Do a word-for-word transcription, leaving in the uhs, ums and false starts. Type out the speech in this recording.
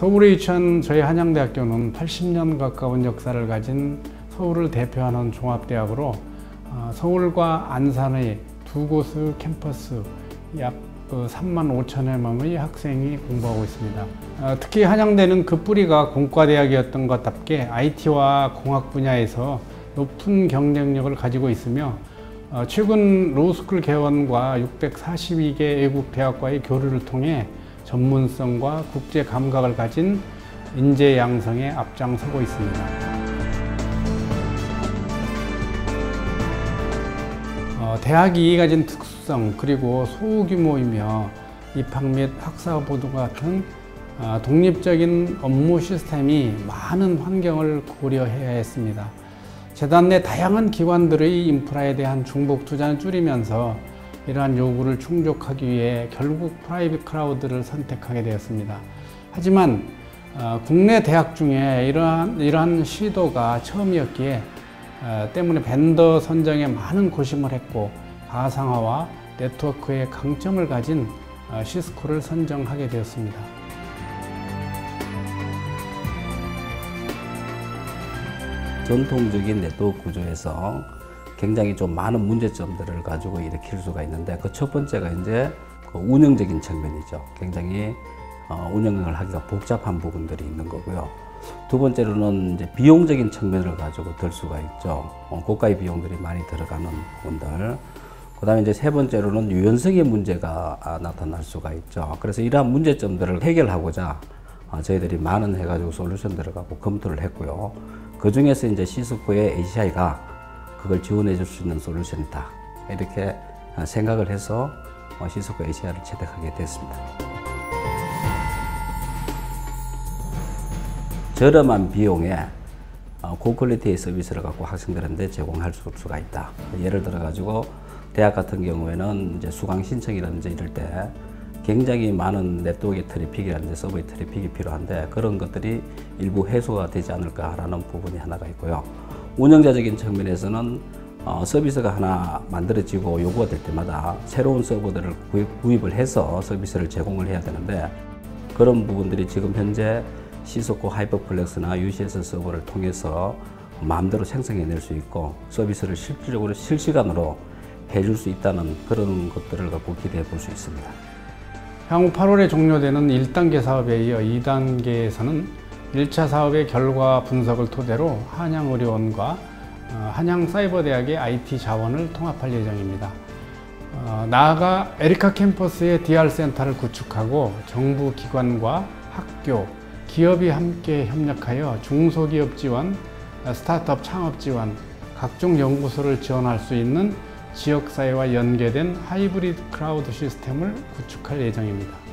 서울에 위치한 저희 한양대학교는 팔십 년 가까운 역사를 가진 서울을 대표하는 종합대학으로 서울과 안산의 두 곳의 캠퍼스 약 삼만 오천여 명의 학생이 공부하고 있습니다. 특히 한양대는 그 뿌리가 공과대학이었던 것답게 아이티와 공학 분야에서 높은 경쟁력을 가지고 있으며 최근 로스쿨 개원과 육백사십이 개 외국 대학과의 교류를 통해 전문성과 국제 감각을 가진 인재 양성에 앞장서고 있습니다. 어, 대학이 가진 특수성 그리고 소규모이며 입학 및 학사보도와 같은 어, 독립적인 업무 시스템이 많은 환경을 고려해야 했습니다. 재단 내 다양한 기관들의 인프라에 대한 중복 투자는 줄이면서 이러한 요구를 충족하기 위해 결국 프라이빗 클라우드를 선택하게 되었습니다. 하지만 어, 국내 대학 중에 이러한, 이러한 시도가 처음이었기에 어, 때문에 벤더 선정에 많은 고심을 했고 가상화와 네트워크의 강점을 가진 어, 시스코를 선정하게 되었습니다. 전통적인 네트워크 구조에서 굉장히 좀 많은 문제점들을 가지고 일으킬 수가 있는데, 그 첫 번째가 이제 그 운영적인 측면이죠. 굉장히 어, 운영을 하기가 복잡한 부분들이 있는 거고요. 두 번째로는 이제 비용적인 측면을 가지고 들 수가 있죠. 어, 고가의 비용들이 많이 들어가는 부분들. 그 다음에 이제 세 번째로는 유연성의 문제가 아, 나타날 수가 있죠. 그래서 이러한 문제점들을 해결하고자 어, 저희들이 많은 해가지고 솔루션들을 갖고 검토를 했고요. 그 중에서 이제 시스코의 에이씨아이가 그걸 지원해 줄 수 있는 솔루션이다, 이렇게 생각을 해서 시스코 에이씨아이를 채택하게 됐습니다. 저렴한 비용에 고퀄리티의 서비스를 갖고 학생들한테 제공할 수가 있다. 예를 들어 가지고 대학 같은 경우에는 이제 수강 신청이라든지 이럴 때 굉장히 많은 네트워크 트래픽이라든지 서버의 트래픽이 필요한데, 그런 것들이 일부 해소가 되지 않을까라는 부분이 하나가 있고요. 운영자적인 측면에서는 어, 서비스가 하나 만들어지고 요구가 될 때마다 새로운 서버들을 구입, 구입을 해서 서비스를 제공을 해야 되는데, 그런 부분들이 지금 현재 시스코 하이퍼플렉스나 유씨에스 서버를 통해서 마음대로 생성해낼 수 있고 서비스를 실질적으로 실시간으로 해줄 수 있다는 그런 것들을 갖고 기대해 볼 수 있습니다. 향후 팔월에 종료되는 일 단계 사업에 이어 이 단계에서는 일 차 사업의 결과 분석을 토대로 한양의료원과 한양사이버대학의 아이티 자원을 통합할 예정입니다. 나아가 에리카 캠퍼스의 디알 센터를 구축하고 정부기관과 학교, 기업이 함께 협력하여 중소기업 지원, 스타트업 창업 지원, 각종 연구소를 지원할 수 있는 지역사회와 연계된 하이브리드 클라우드 시스템을 구축할 예정입니다.